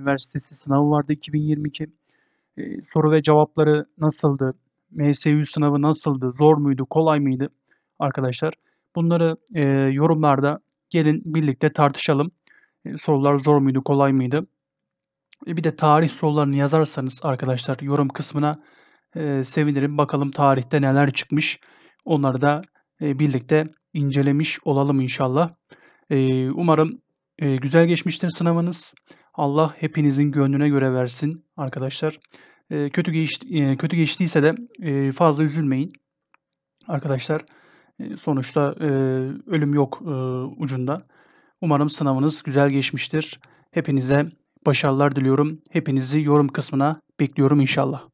Üniversitesi sınavı vardı 2022. Soru ve cevapları nasıldı? MSÜ sınavı nasıldı? Zor muydu? Kolay mıydı? Arkadaşlar bunları yorumlarda gelin birlikte tartışalım. Sorular zor muydu? Kolay mıydı? Bir de tarih sorularını yazarsanız arkadaşlar yorum kısmına sevinirim. Bakalım tarihte neler çıkmış. Onları da birlikte incelemiş olalım inşallah. Umarım güzel geçmiştir sınavınız. Allah hepinizin gönlüne göre versin arkadaşlar. Kötü geçtiyse de fazla üzülmeyin arkadaşlar. Sonuçta ölüm yok ucunda. Umarım sınavınız güzel geçmiştir. Hepinize başarılar diliyorum. Hepinizi yorum kısmına bekliyorum inşallah.